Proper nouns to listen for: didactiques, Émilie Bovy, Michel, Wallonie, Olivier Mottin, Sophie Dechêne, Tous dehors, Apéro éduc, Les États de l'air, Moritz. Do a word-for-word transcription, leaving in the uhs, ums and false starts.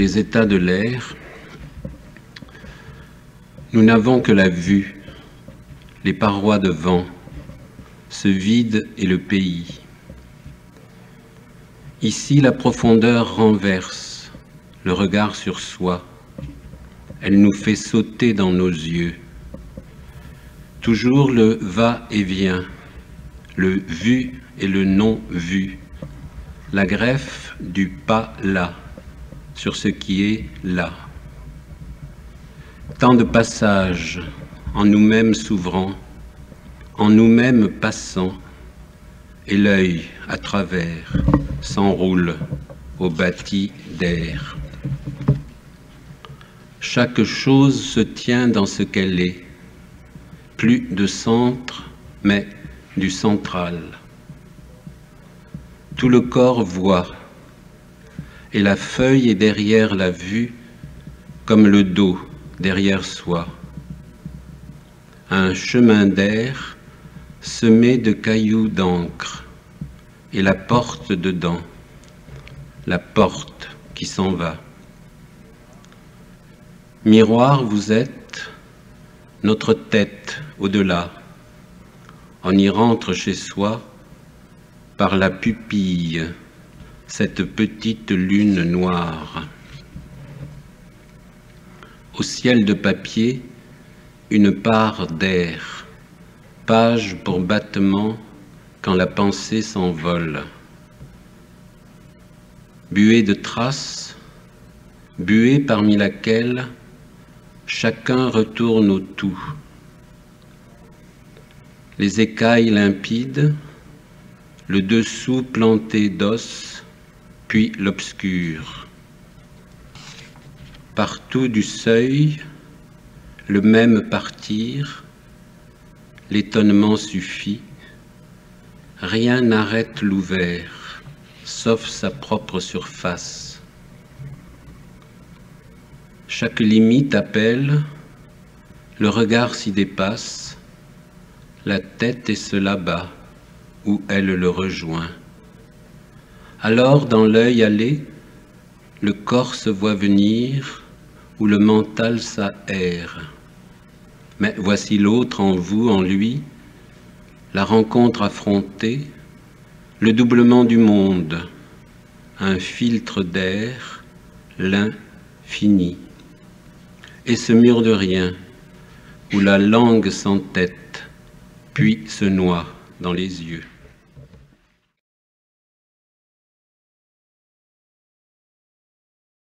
Les états de l'air, nous n'avons que la vue, les parois de vent, ce vide et le pays. Ici, la profondeur renverse le regard sur soi. Elle nous fait sauter dans nos yeux. Toujours le va-et-vient, le vu et le non-vu, la greffe du pas-là sur ce qui est là. Tant de passages en nous-mêmes s'ouvrant, en nous-mêmes passant, et l'œil à travers s'enroule au bâti d'air. Chaque chose se tient dans ce qu'elle est, plus de centre, mais du central. Tout le corps voit, et la feuille est derrière la vue, comme le dos derrière soi. Un chemin d'air semé de cailloux d'encre, et la porte dedans, la porte qui s'en va. Miroir, vous êtes, notre tête au-delà. On y rentre chez soi, par la pupille, cette petite lune noire. Au ciel de papier, une part d'air, page pour battement quand la pensée s'envole. Buée de traces, buée parmi laquelle chacun retourne au tout. Les écailles limpides, le dessous planté d'os, puis l'obscur. Partout du seuil, le même partir, l'étonnement suffit, rien n'arrête l'ouvert, sauf sa propre surface. Chaque limite appelle, le regard s'y dépasse, la tête est ce là-bas où elle le rejoint. Alors dans l'œil allé, le corps se voit venir, où le mental s'aère. Mais voici l'autre en vous, en lui, la rencontre affrontée, le doublement du monde, un filtre d'air, l'infini. Et ce mur de rien, où la langue s'entête, puis se noie dans les yeux.